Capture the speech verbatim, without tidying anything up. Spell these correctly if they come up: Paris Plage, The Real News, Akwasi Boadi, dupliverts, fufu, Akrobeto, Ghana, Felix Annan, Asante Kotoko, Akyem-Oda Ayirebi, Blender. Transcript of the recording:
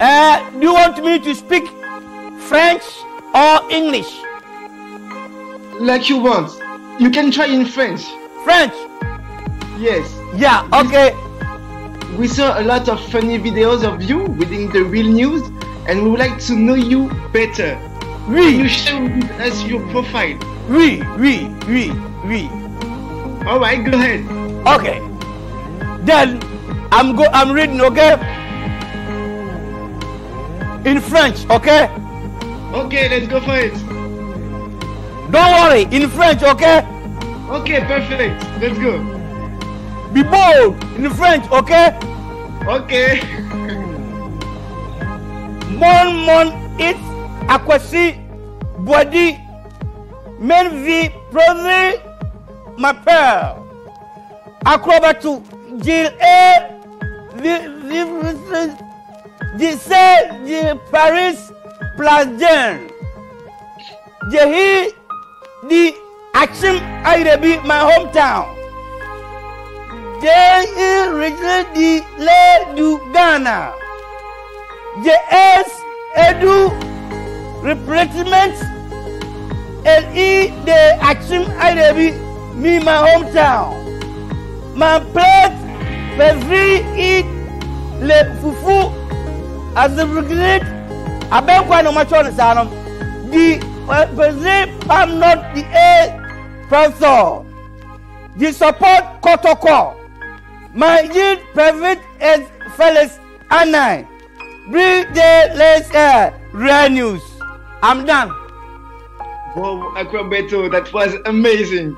Uh, do you want me to speak French or English? Like you want. You can try in French. French? Yes. Yeah, okay. We saw a lot of funny videos of you within the real news, and we would like to know you better. Oui. Can you share with us your profile? Oui, oui, oui, oui. Alright, go ahead. Okay. Then I'm go I'm reading, okay? In French, okay? Okay, let's go for it. Don't worry, in French, okay? Okay, perfect. Let's go. Be bold in French, okay? Okay. Mon mon it Akwasi Boadi men vi brother ma père Akrobeto Gil A Je sais de Paris Plage. Je hi de Akyem-Oda Ayirebi, my hometown. Je suis originaire de l'est du Ghana. Je suis du représentant L I de Akyem-Oda Ayirebi, me my hometown. My plate favorite is le fufu. As the regret, I beg one of my children, the president, I'm not the air professor. The support Kotoko. My yield private is Felix Annan. Bring the less air, rare news. I'm done. Wow, Akrobeto, that was amazing.